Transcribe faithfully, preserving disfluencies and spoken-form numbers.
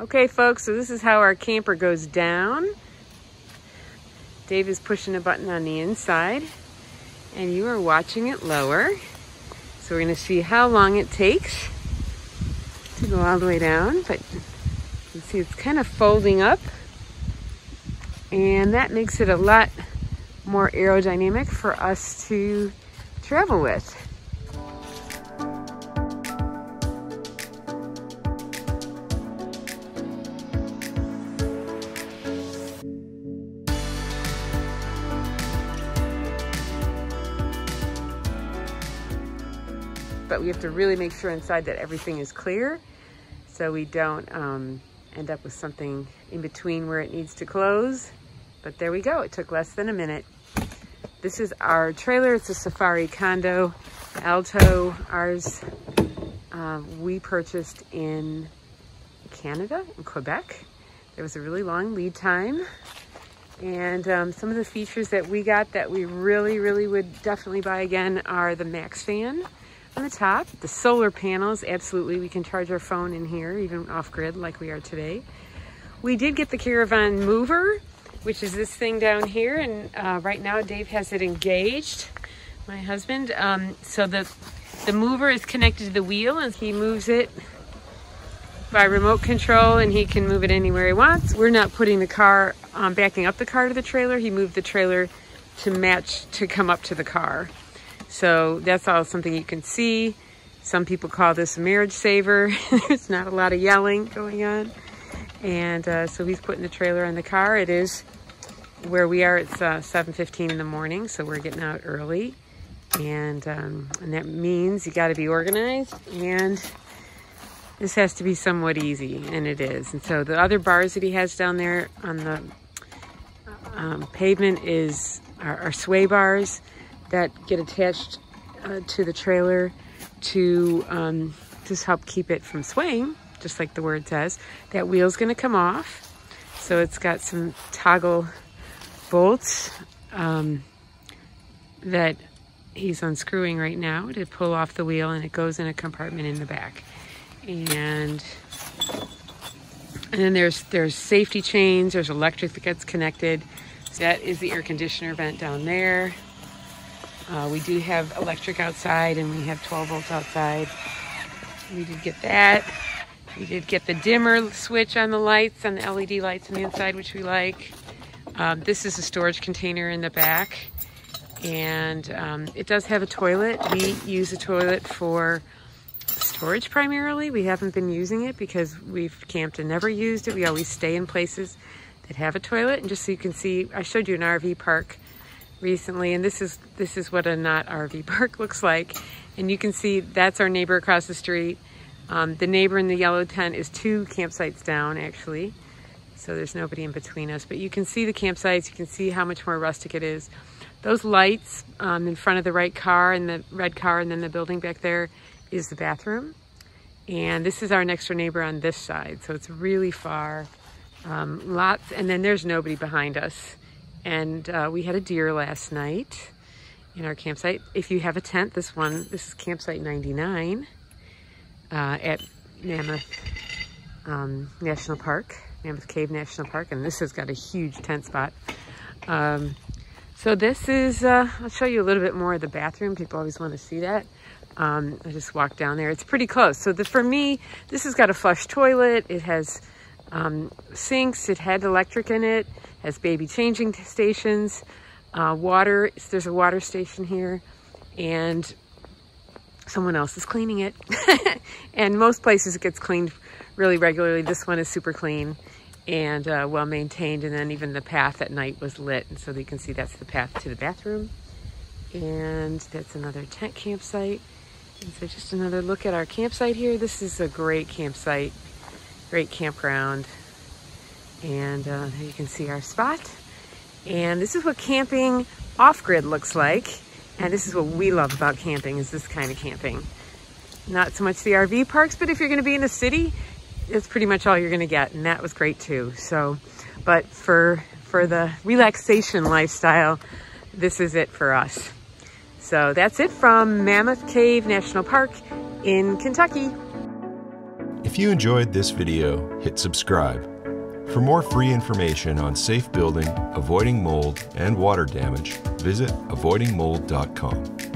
Okay folks, so this is how our camper goes down. Dave is pushing a button on the inside and you are watching it lower. So we're gonna see how long it takes to go all the way down, but you can see it's kind of folding up and that makes it a lot more aerodynamic for us to travel with. But we have to really make sure inside that everything is clear so we don't um, end up with something in between where it needs to close. But there we go, it took less than a minute. This is our trailer, it's a Safari Condo Alto. Ours uh, we purchased in Canada, in Quebec. There was a really long lead time. And um, some of the features that we got that we really, really would definitely buy again are the max fan on the top, the solar panels, absolutely, we can charge our phone in here, even off-grid like we are today. We did get the caravan mover, which is this thing down here, and uh, right now Dave has it engaged, my husband. Um, so the, the mover is connected to the wheel and he moves it by remote control and he can move it anywhere he wants. We're not putting the car, um, backing up the car to the trailer, he moved the trailer to match, to come up to the car. So that's all something you can see. Some people call this a marriage saver. There's not a lot of yelling going on. And uh, so he's putting the trailer on the car. It is where we are, it's uh, seven fifteen in the morning, so we're getting out early. And, um, and that means you gotta be organized and this has to be somewhat easy, and it is. And so the other bars that he has down there on the um, pavement is our, our sway bars that get attached uh, to the trailer to um, just help keep it from swaying, just like the word says. That wheel's gonna come off. So it's got some toggle bolts um, that he's unscrewing right now to pull off the wheel, and it goes in a compartment in the back. And, and then there's, there's safety chains, there's electric that gets connected. So that is the air conditioner vent down there. Uh, we do have electric outside and we have twelve volts outside. We did get that. We did get the dimmer switch on the lights, on the L E D lights on the inside, which we like. Um, this is a storage container in the back. And um, it does have a toilet. We use a toilet for storage primarily. We haven't been using it because we've camped and never used it. We always stay in places that have a toilet. And just so you can see, I showed you an R V park recently, and this is this is what a not R V park looks like, and you can see that's our neighbor across the street. Um, the neighbor in the yellow tent is two campsites down, actually, so there's nobody in between us, but you can see the campsites, you can see how much more rustic it is. Those lights um, in front of the right car and the red car and then the building back there is the bathroom, and this is our next door neighbor on this side, so it's really far. Um, lots, and then there's nobody behind us. And uh, we had a deer last night in our campsite. If you have a tent, this one, this is campsite ninety-nine uh, at Mammoth um, National Park, Mammoth Cave National Park, and this has got a huge tent spot. Um, so this is, uh, I'll show you a little bit more of the bathroom. People always want to see that. Um, I just walked down there. It's pretty close. So the, for me, this has got a flush toilet. It has um, sinks. It had electric in it. Has baby changing stations, uh, water, there's a water station here, and someone else is cleaning it. And most places it gets cleaned really regularly. This one is super clean and uh, well maintained, and then even the path at night was lit, and so you can see that's the path to the bathroom. And that's another tent campsite. And so just another look at our campsite here. This is a great campsite, great campground. And uh, you can see our spot. And this is what camping off-grid looks like. And this is what we love about camping, is this kind of camping. Not so much the R V parks, but if you're gonna be in the city, that's pretty much all you're gonna get. And that was great too. So, but for, for the relaxation lifestyle, this is it for us. So that's it from Mammoth Cave National Park in Kentucky. If you enjoyed this video, hit subscribe. For more free information on safe building, avoiding mold, and water damage, visit avoiding mold dot com.